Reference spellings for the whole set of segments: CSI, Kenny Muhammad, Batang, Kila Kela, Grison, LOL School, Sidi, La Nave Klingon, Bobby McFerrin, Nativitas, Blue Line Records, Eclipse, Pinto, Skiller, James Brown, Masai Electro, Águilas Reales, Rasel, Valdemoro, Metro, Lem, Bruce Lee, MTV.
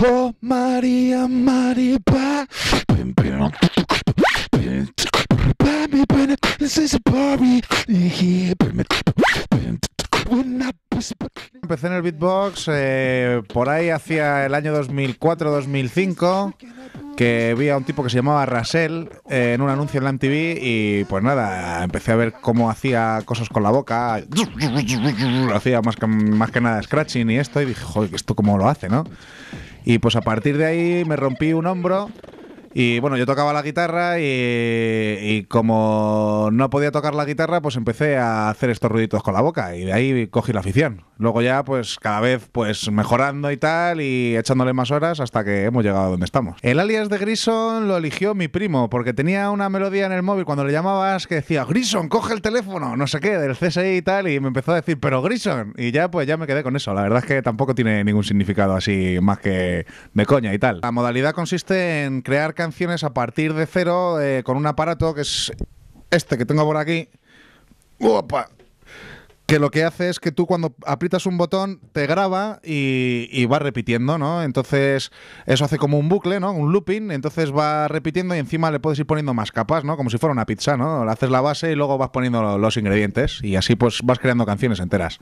Oh María, Maripa. Empecé en el beatbox por ahí hacia el año 2004-2005, que vi a un tipo que se llamaba Rasel en un anuncio en la MTV y pues nada, empecé a ver cómo hacía cosas con la boca, hacía más que nada scratching y esto, y dije, joder, ¿esto cómo lo hace, no? Y pues a partir de ahí me rompí un hombro. Y bueno, yo tocaba la guitarra y como no podía tocar la guitarra, pues empecé a hacer estos ruiditos con la boca y de ahí cogí la afición. Luego ya pues cada vez pues mejorando y tal y echándole más horas hasta que hemos llegado a donde estamos. El alias de Grison lo eligió mi primo porque tenía una melodía en el móvil cuando le llamabas que decía Grison, coge el teléfono, no sé qué, del CSI y tal, y me empezó a decir pero Grison, y ya pues ya me quedé con eso. La verdad es que tampoco tiene ningún significado así más que de coña y tal. La modalidad consiste en crear canciones a partir de cero con un aparato que es este que tengo por aquí. ¡Opa! Que lo que hace es que tú cuando aprietas un botón te graba y va repitiendo, ¿no? Entonces eso hace como un bucle, ¿no? Un looping, entonces va repitiendo y encima le puedes ir poniendo más capas, ¿no? Como si fuera una pizza, ¿no? Le haces la base y luego vas poniendo los ingredientes y así pues vas creando canciones enteras.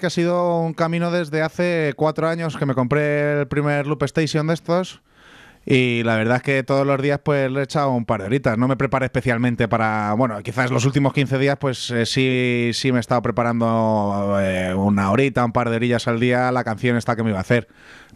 Que ha sido un camino desde hace 4 años que me compré el primer loop station de estos y la verdad es que todos los días pues le he echado un par de horitas. No me preparé especialmente para, bueno, quizás los últimos 15 días pues sí me he estado preparando una horita, un par de orillas al día la canción esta que me iba a hacer,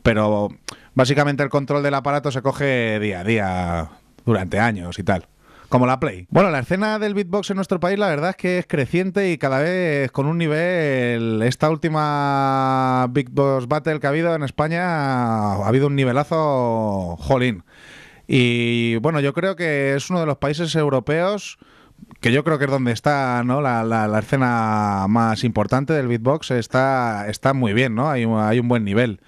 pero básicamente el control del aparato se coge día a día durante años y tal. Como la Play. Bueno, la escena del beatbox en nuestro país la verdad es que es creciente y cada vez con un nivel. Esta última beatbox battle que ha habido en España ha habido un nivelazo jolín. Y bueno, yo creo que es uno de los países europeos que yo creo que es donde está, ¿no? la escena más importante del beatbox. Está muy bien, ¿no? Hay un buen nivel.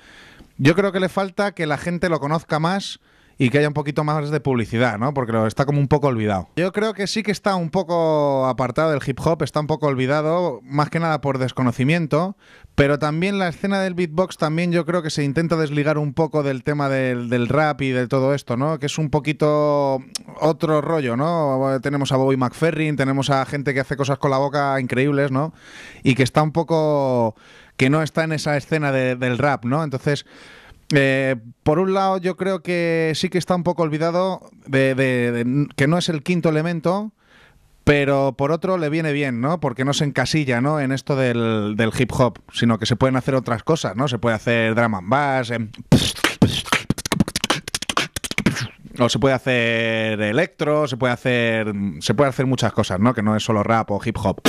Yo creo que le falta que la gente lo conozca más y que haya un poquito más de publicidad, ¿no? Porque está como un poco olvidado. Yo creo que sí que está un poco apartado del hip hop, está un poco olvidado, más que nada por desconocimiento, pero también la escena del beatbox también yo creo que se intenta desligar un poco del tema del rap y de todo esto, ¿no? Que es un poquito otro rollo, ¿no? Tenemos a Bobby McFerrin, tenemos a gente que hace cosas con la boca increíbles, ¿no? Y que está un poco... que no está en esa escena del rap, ¿no? Entonces... por un lado yo creo que sí que está un poco olvidado de que no es el quinto elemento, pero por otro le viene bien, ¿no? Porque no se encasilla, ¿no? En esto del hip hop, sino que se pueden hacer otras cosas, ¿no? Se puede hacer drum and bass, o se puede hacer electro, se puede hacer muchas cosas, ¿no? Que no es solo rap o hip hop.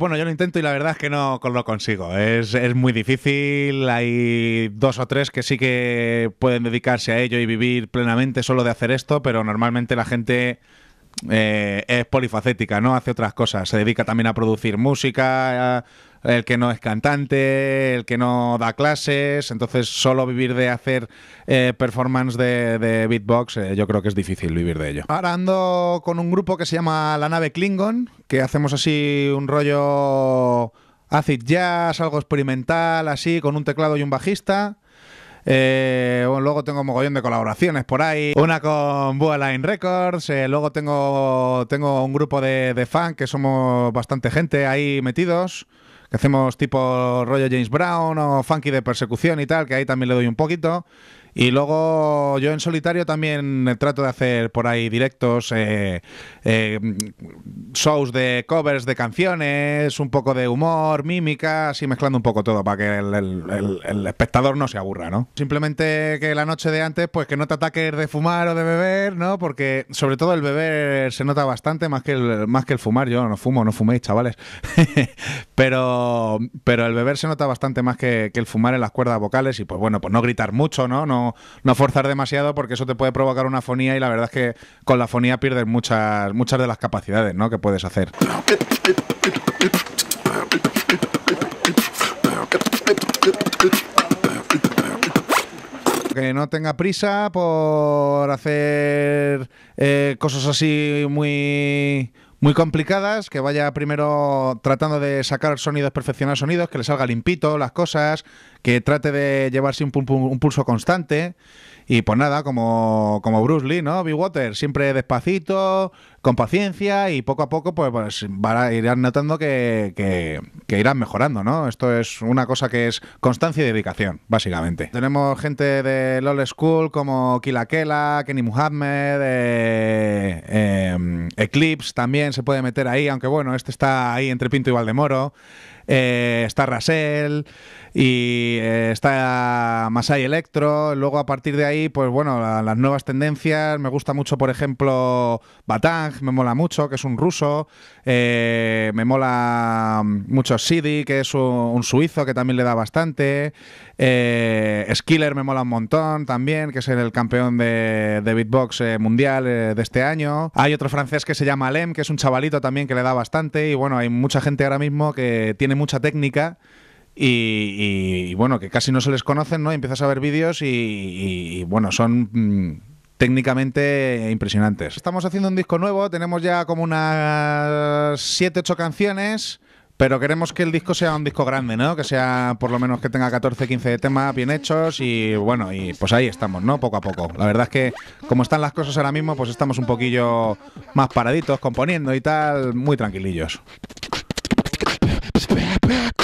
Bueno, yo lo intento y la verdad es que no lo consigo. Es muy difícil, hay 2 o 3 que sí que pueden dedicarse a ello y vivir plenamente solo de hacer esto, pero normalmente la gente es polifacética, ¿no? Hace otras cosas, se dedica también a producir música, el que no es cantante, el que no da clases, entonces solo vivir de hacer performance de beatbox yo creo que es difícil vivir de ello. Ahora ando con un grupo que se llama La Nave Klingon, que hacemos así un rollo acid jazz, algo experimental, así con un teclado y un bajista. Bueno, luego tengo mogollón de colaboraciones por ahí, una con Blue Line Records, luego tengo un grupo de funk que somos bastante gente ahí metidos, que hacemos tipo rollo James Brown o funky de persecución y tal, que ahí también le doy un poquito. Y luego yo en solitario también trato de hacer por ahí directos, shows de covers de canciones, un poco de humor, mímica, así mezclando un poco todo para que el espectador no se aburra, ¿no? Simplemente que la noche de antes, pues que no te ataques de fumar o de beber, ¿no? Porque sobre todo el beber se nota bastante más que el fumar. Yo no fumo, no fuméis, chavales. pero el beber se nota bastante más que el fumar en las cuerdas vocales y pues bueno, pues no gritar mucho, ¿no? No forzar demasiado porque eso te puede provocar una afonía y la verdad es que con la afonía pierdes muchas de las capacidades, ¿no?, que puedes hacer. Que no tenga prisa por hacer cosas así muy complicadas, que vaya primero tratando de sacar sonidos, perfeccionar sonidos, que le salga limpito las cosas, que trate de llevarse un pulso constante y pues nada, como Bruce Lee, ¿no? Big Water, siempre despacito, con paciencia y poco a poco pues irán notando que irán mejorando, ¿no? Esto es una cosa que es constancia y dedicación, básicamente. Tenemos gente de LOL School como Kila Kela, Kenny Muhammad, Eclipse también se puede meter ahí, aunque bueno, este está ahí entre Pinto y Valdemoro. Está Rasel y está Masai Electro. Luego a partir de ahí, pues bueno, las nuevas tendencias. Me gusta mucho, por ejemplo, Batang, me mola mucho, que es un ruso. Me mola mucho Sidi, que es un suizo, que también le da bastante. Skiller me mola un montón también, que es el campeón de beatbox mundial de este año. Hay otro francés que se llama Lem, que es un chavalito también que le da bastante. Y bueno, hay mucha gente ahora mismo que tiene mucha técnica y bueno, que casi no se les conocen, ¿no? Y empiezas a ver vídeos y bueno, son técnicamente impresionantes. Estamos haciendo un disco nuevo, tenemos ya como unas 7 u 8 canciones, pero queremos que el disco sea un disco grande, ¿no? Que sea, por lo menos, que tenga 14 u 15 temas bien hechos y bueno, y pues ahí estamos, ¿no? Poco a poco. La verdad es que como están las cosas ahora mismo, pues estamos un poquillo más paraditos, componiendo y tal, muy tranquilillos. Back.